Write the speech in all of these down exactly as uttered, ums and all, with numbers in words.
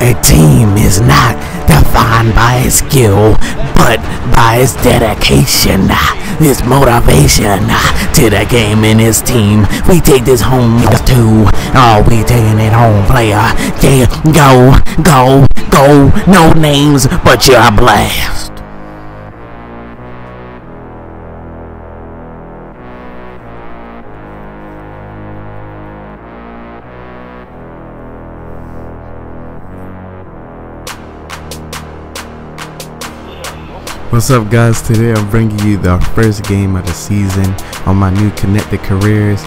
A team is not defined by its skill, but by its dedication, its motivation to the game and its team. We take this home too. Oh, we taking it home, player. Yeah, go, go, go. No names, but you're a blast. What's up, guys? Today I'm bringing you the first game of the season on my new Connected Careers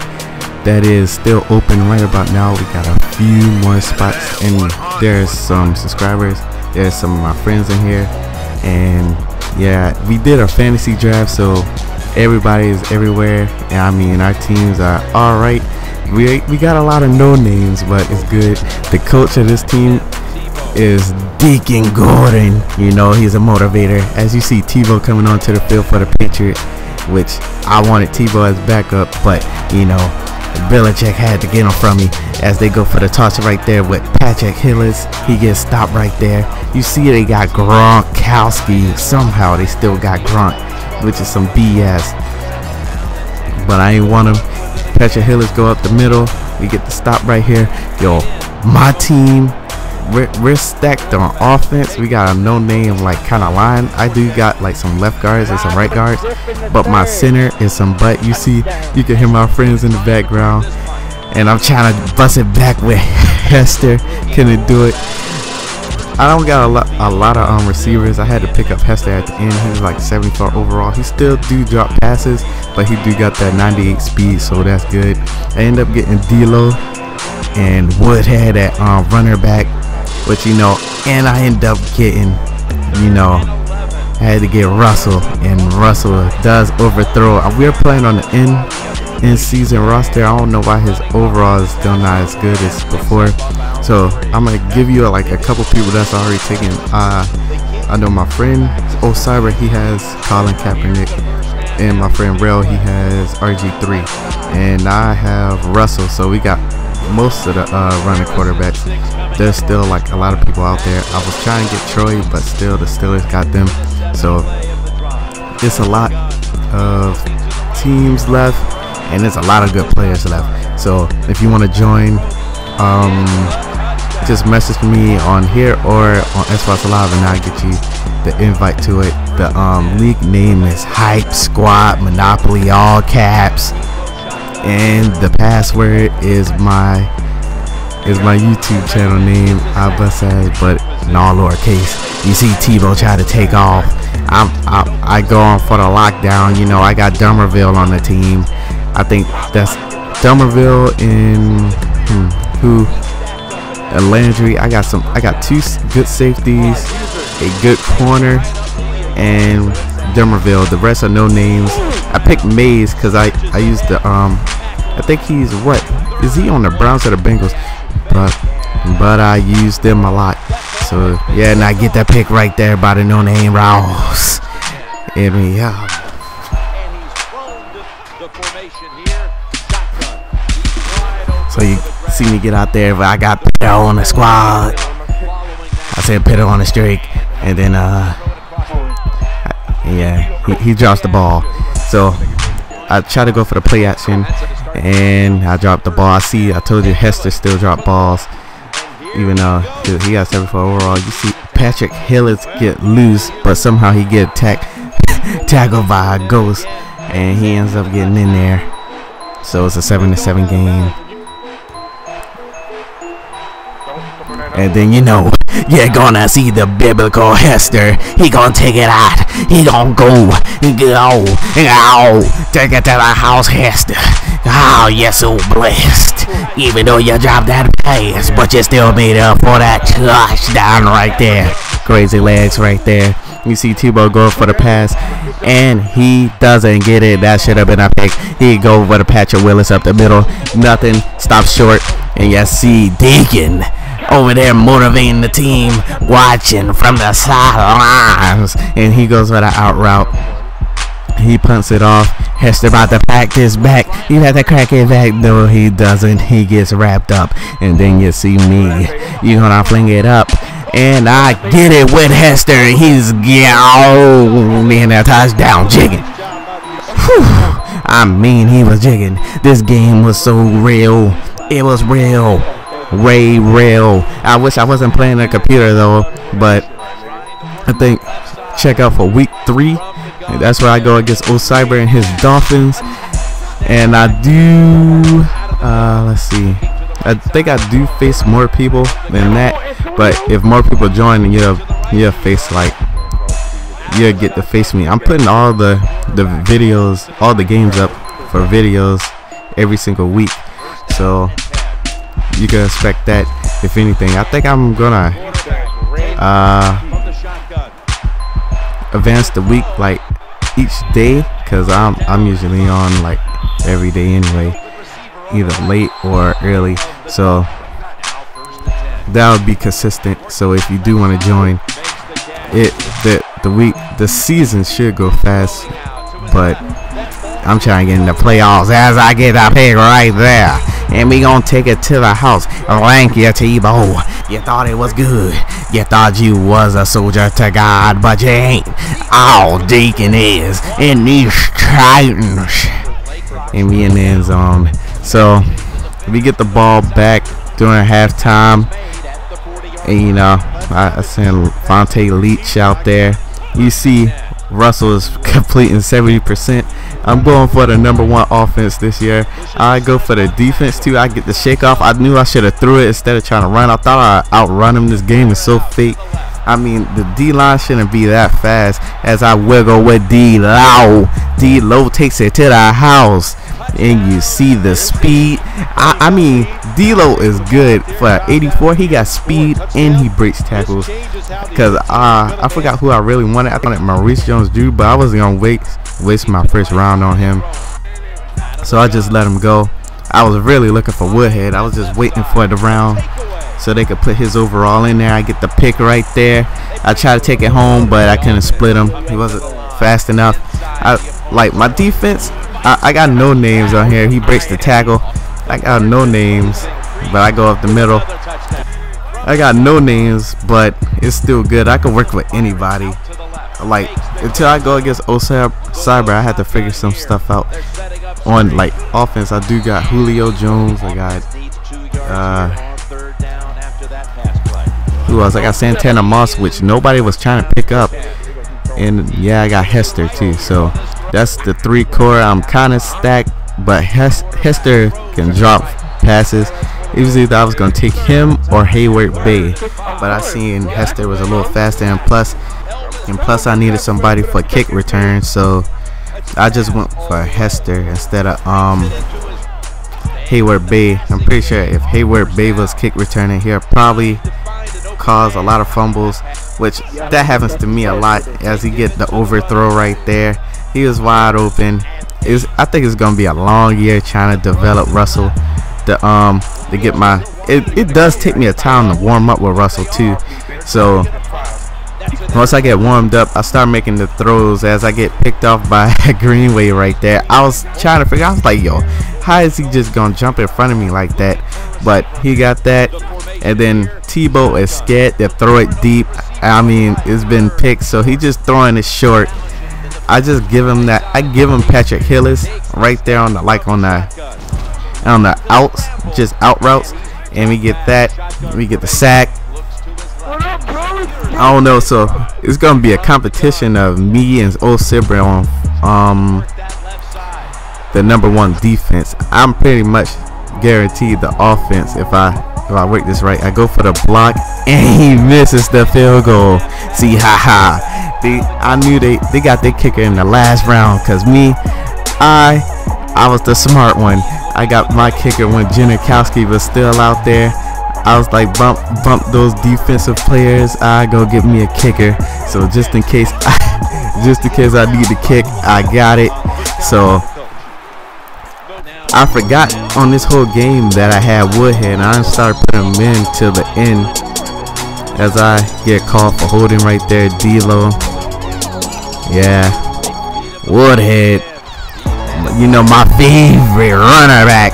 that is still open right about now. We got a few more spots, and there's some subscribers, there's some of my friends in here, and yeah, we did a fantasy draft, so everybody is everywhere. And I mean, our teams are all right. We, we got a lot of no names, but it's good. The coach of this team is Deacon Gordon. You know, he's a motivator. As you see Tebow coming onto the field for the Patriot, which I wanted Tebow as backup, but you know, Belichick had to get him from me. As they go for the toss right there with Patrick Willis, he gets stopped right there. You see they got Gronkowski. Somehow they still got Gronk, which is some B S, but I ain't want him. Patrick Willis go up the middle. We get the stop right here. Yo, my team, We're, we're stacked on offense. We got a no-name like kind of line. I do got like some left guards and some right guards, but my center is some butt. You see, you can hear my friends in the background, and I'm trying to bust it back with Hester. Can it do it? I don't got a lot, a lot of um, receivers. I had to pick up Hester at the end. He was like seventy-four overall. He still do drop passes, but he do got that ninety-eight speed, so that's good. I end up getting D-Lo and Woodhead at um, runner back. But you know, and I end up getting, you know, I had to get Russell, and Russell does overthrow. We're playing on the end, end season roster. I don't know why his overall is still not as good as before. So I'm going to give you like a couple people that's already taken. Uh, I know my friend O. Cyber, he has Colin Kaepernick, and my friend Rail, he has R G three, and I have Russell. So we got most of the uh, running quarterbacks. There's still like a lot of people out there. I was trying to get Troy, but still the Steelers got them. So it's a lot of teams left, and it's a lot of good players left. So if you want to join, um, just message me on here or on Xbox Live, and I'll get you the invite to it. The um, league name is Hype Squad Monopoly, all caps, and the password is my is my YouTube channel name, Osaiba, but in all lowercase. You see Tebow try to take off. I'm, I, I go on for the lockdown. You know, I got Dumervil on the team. I think that's Dumervil in hmm, who? And Landry. I got some. I got two good safeties, a good corner, and Dumervil. The rest are no names. I picked Maze because I I used the um. I think he's what? Is he on the Browns or the Bengals? But, but I use them a lot. So yeah, and I get that pick right there by the no-name Rouse. I mean, yeah. So you see me get out there, but I got Peter on the squad. I said Peter on the streak, and then uh, yeah, he, he drops the ball. So I try to go for the play action, and I dropped the ball. I see, I told you Hester still dropped balls, even though dude, he got seventy-four overall. You see Patrick Willis get loose, but somehow he get attacked tackled by a ghost, and he ends up getting in there. So it's a seven to seven game. And then, you know, you're gonna see the biblical Hester. He gonna take it out. He gonna go. He go. He go. Take it to the house, Hester. Oh, you're so blessed. Even though you dropped that pass, but you still made up for that touchdown right there. Crazy legs right there. You see Tebow go for the pass, and he doesn't get it. That should have been a pick. He go for the Patrick Willis up the middle. Nothing. Stops short. And you see Deacon over there motivating the team, watching from the sidelines, and he goes for the out route. He punts it off. Hester about to pack his back. He had to crack it back. No, he doesn't. He gets wrapped up. And then you see me. You're gonna fling it up. And I get it with Hester. He's yeah, oh, man, that touchdown jigging. Whew. I mean, he was jigging. This game was so real. It was real. Way real. I wish I wasn't playing a computer though, but I think check out for week three. That's where I go against O Cyber and his Dolphins, and I do. Uh, let's see. I think I do face more people than that, but if more people join, you'll you'll face like you'll get to face me. I'm putting all the the videos, all the games up for videos every single week, so you can expect that. If anything, I think I'm gonna uh, advance the week like each day, cause I'm I'm usually on like every day anyway, either late or early. So that would be consistent. So if you do want to join, it the the week the season should go fast, but I'm trying to get in the playoffs as I get that pick right there. And we gonna take it to the house. Lanky Tebow. You thought it was good. You thought you was a soldier to God, but you ain't. All Deacon is in these Titans. And we in the end zone. So we get the ball back during halftime. And you know, I, I sent Fonte Leach out there. You see Russell is completing seventy percent. I'm going for the number one offense this year. I go for the defense too. I get the shake off. I knew I should have threw it instead of trying to run. I thought I outrun him. This game is so fake. I mean, the D-line shouldn't be that fast. As I wiggle with D-Lo. D-Lo takes it to the house. And you see the speed. I, I mean, D-Lo is good for eighty-four. He got speed and he breaks tackles. Because uh, I forgot who I really wanted. I wanted Maurice Jones, dude, but I wasn't going to waste, waste my first round on him. So I just let him go. I was really looking for Woodhead. I was just waiting for the round so they could put his overall in there. I get the pick right there. I try to take it home, but I couldn't split him. He wasn't fast enough. I like my defense. I, I got no names on here. He breaks the tackle. I got no names, but I go up the middle. I got no names, but it's still good. I can work with anybody. Like until I go against O Cyber, I had to figure some stuff out on like offense. I do got Julio Jones. I got uh. Who else? I got Santana Moss, which nobody was trying to pick up, and yeah, I got Hester too. So that's the three core. I'm kind of stacked, but Hes Hester can drop passes. It was either I was gonna take him or Hayward Bay, but I seen Hester was a little faster, and plus, and plus I needed somebody for kick return, so I just went for Hester instead of um. Hayward Bay. I'm pretty sure if Hayward Bay was kick returning here, probably cause a lot of fumbles, which that happens to me a lot. As he get the overthrow right there, he was wide open. Is I think it's gonna be a long year trying to develop Russell. To um to get my it, it does take me a time to warm up with Russell too. So once I get warmed up, I start making the throws. As I get picked off by Greenway right there, I was trying to figure out, I was like, yo, how is he just gonna jump in front of me like that? But he got that, and then Tebow is scared to throw it deep. I mean, it's been picked, so he just throwing it short. I just give him that. I give him Patrick Willis right there on the like on the on the outs, just out routes, and we get that. We get the sack. I don't know, so it's gonna be a competition of me and O. Sibre on um the number one defense. I'm pretty much guaranteed the offense if I if I work this right. I go for the block and he misses the field goal. See, haha. They I knew they they got their kicker in the last round, cause me, I I was the smart one. I got my kicker when Janikowski was still out there. I was like, bump bump those defensive players. I go get me a kicker. So just in case I, just in case I need to kick, I got it. So I forgot on this whole game that I had Woodhead, and I started putting him in till the end. As I get called for holding right there, D-Lo. Yeah. Woodhead, you know, my favorite runner back.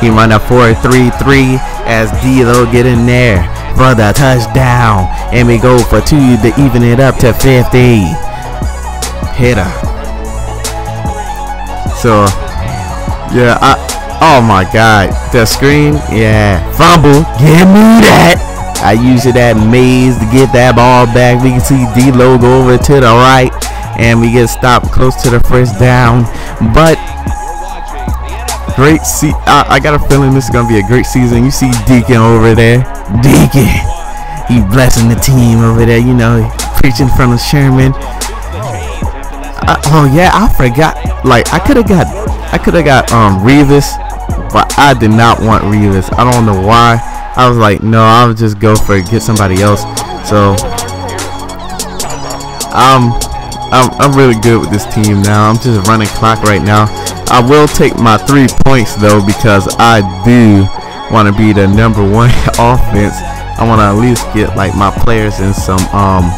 He run a four three three as D-Lo get in there for the touchdown. And we go for two to even it up to fifty. Hitter. So, yeah, I, oh my God. The screen, yeah. Fumble, give me that. I used that Maze to get that ball back. We can see D-Lo go over to the right. And we get stopped close to the first down. But great see I, I got a feeling this is gonna be a great season. You see Deacon over there. Deacon. He blessing the team over there, you know, preaching from the Sherman. I, oh yeah, I forgot. Like I could have got I could have got um Revis, but I did not want Revis. I don't know why. I was like, no, I'll just go for it, get somebody else. So um I'm, I'm really good with this team now. I'm just running clock right now. I will take my three points though, because I do want to be the number one offense. I want to at least get like my players in some um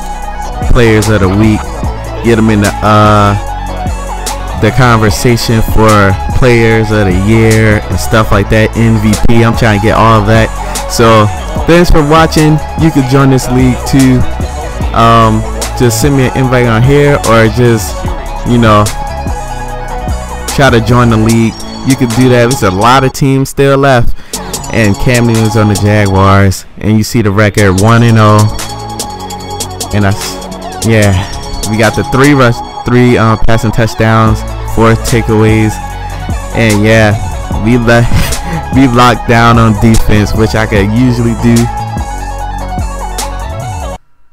players of the week, get them in the uh the conversation for players of the year and stuff like that. M V P, I'm trying to get all of that. So thanks for watching. You could join this league too. um Just send me an invite on here, or just, you know, try to join the league. You can do that. There's a lot of teams still left. And Cam Newton's on the Jaguars. And you see the record one and oh. And I, yeah, we got the three rush, three um, passing touchdowns, four takeaways. And yeah, we, le we locked down on defense, which I could usually do.